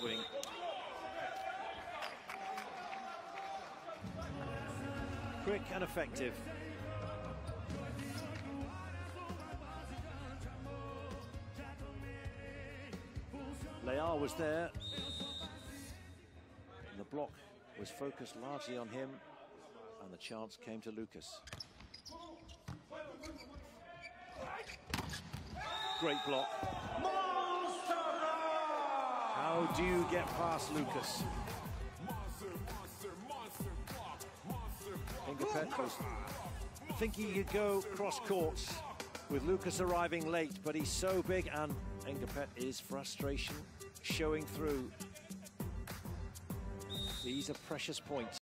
swing. Quick and effective. Leal was there. And the block was focused largely on him, and the chance came to Lucas. Great block. How do you get past Lucas? Ngapeth was thinking he could go cross courts with Lucas arriving late, but he's so big, and Ngapeth is frustration showing through. These are precious points.